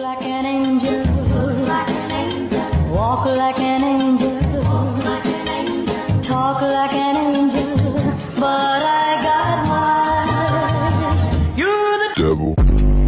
like an angel, like an angel. Walk like an angel, walk like an angel. Talk like an angel, but I got wise. You're the devil.